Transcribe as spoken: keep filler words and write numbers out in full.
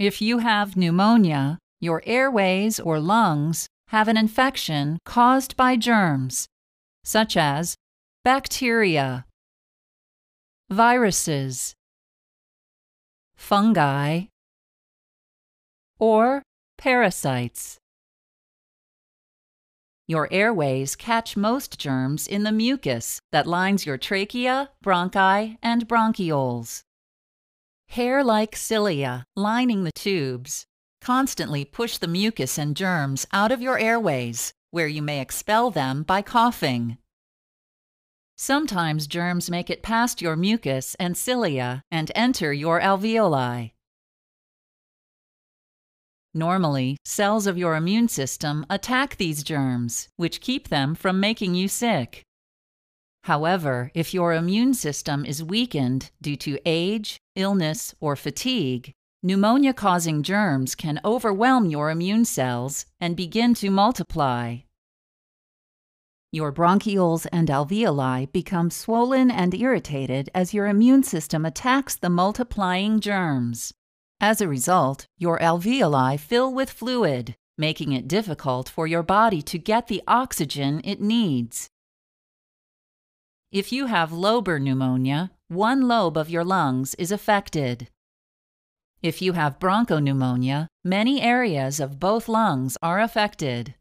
If you have pneumonia, your airways or lungs have an infection caused by germs, such as bacteria, viruses, fungi, or parasites. Your airways catch most germs in the mucus that lines your trachea, bronchi, and bronchioles. Hair-like cilia lining the tubes constantly push the mucus and germs out of your airways, where you may expel them by coughing. Sometimes germs make it past your mucus and cilia and enter your alveoli. Normally, cells of your immune system attack these germs, which keep them from making you sick. However, if your immune system is weakened due to age, illness, or fatigue, pneumonia-causing germs can overwhelm your immune cells and begin to multiply. Your bronchioles and alveoli become swollen and irritated as your immune system attacks the multiplying germs. As a result, your alveoli fill with fluid, making it difficult for your body to get the oxygen it needs. If you have lobar pneumonia, one lobe of your lungs is affected. If you have bronchopneumonia, many areas of both lungs are affected.